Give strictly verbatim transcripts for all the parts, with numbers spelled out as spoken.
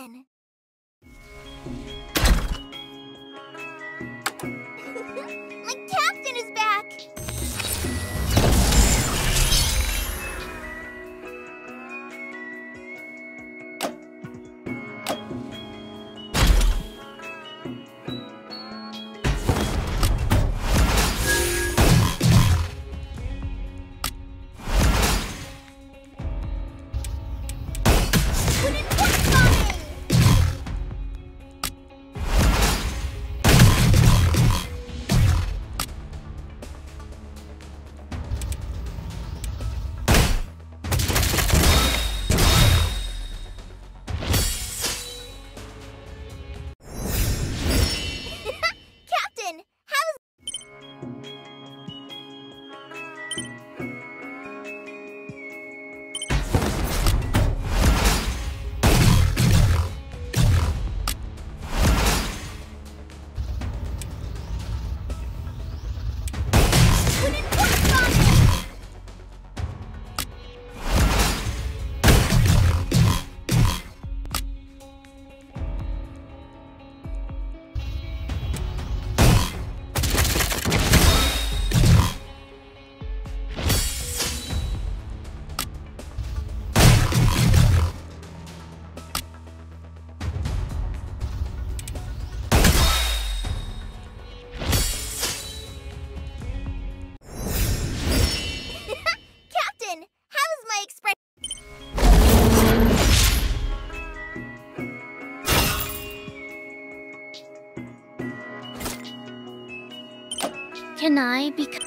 Listen. My captain is back! Can I become?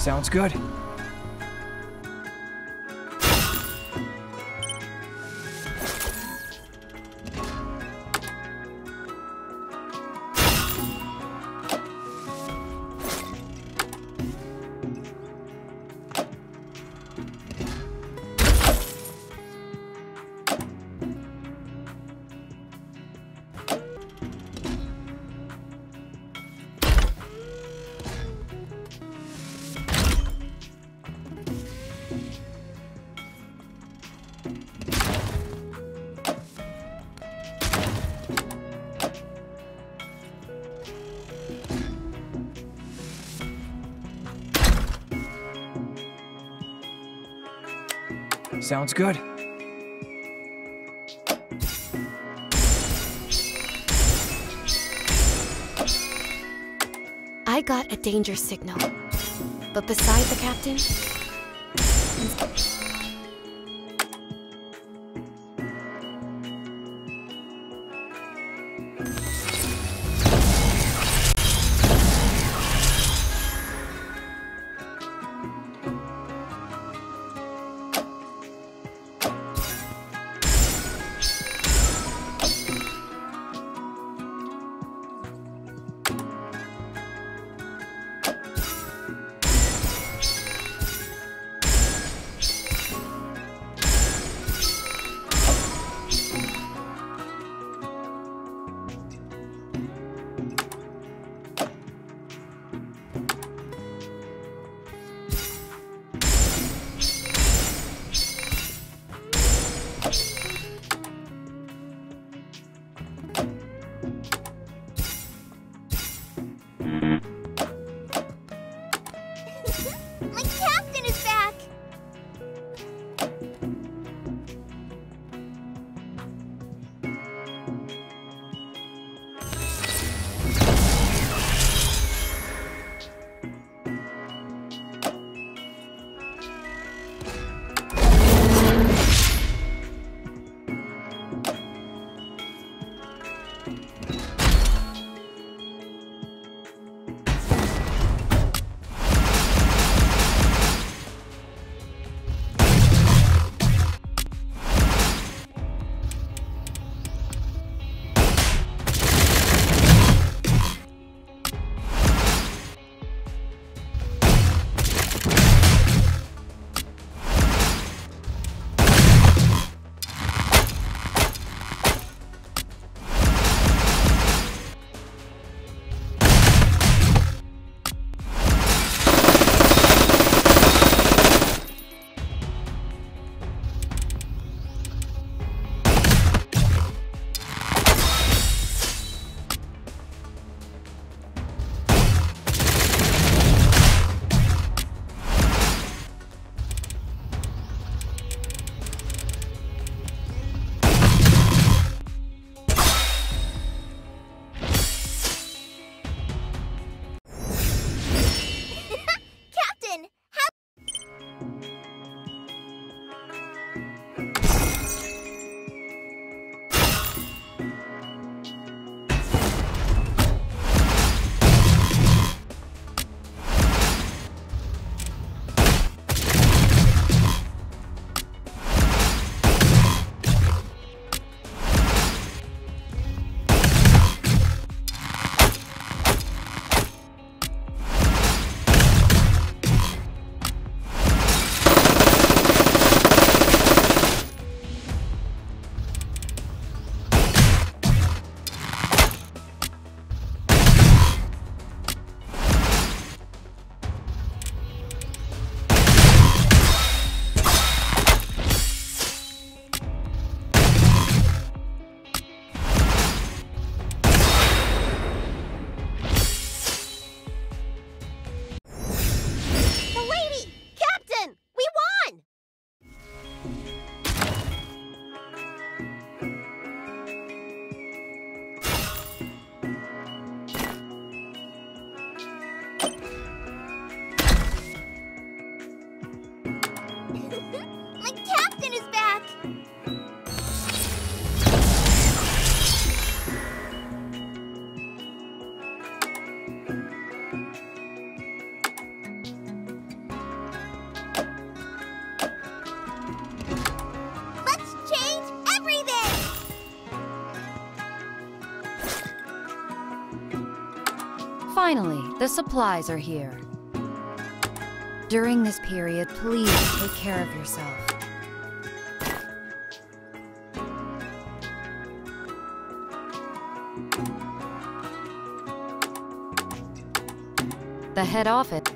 Sounds good. Sounds good. I got a danger signal, but beside the captain... My captain is back! Finally, the supplies are here. During this period, please take care of yourself. The head office.